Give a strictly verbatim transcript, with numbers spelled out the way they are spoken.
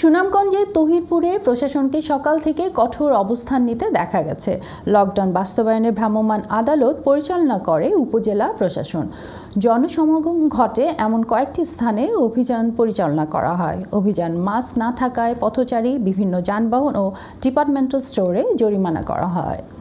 সুনামগঞ্জে তহিরপুরে প্রশাসনকে সকাল থেকে কঠোর অবস্থান নিতে দেখা গেছে। লকডাউন বাস্তবায়নে ভ্রাম্যমাণ আদালত পরিচালনা করে উপজেলা প্রশাসন। জনসমাগম ঘটে এমন কয়েকটি স্থানে অভিযান পরিচালনা করা হয়। অভিযান মাস্ক না থাকায় পথচারী, বিভিন্ন যানবাহন ও ডিপার্টমেন্টাল স্টোরে জরিমানা করা হয়।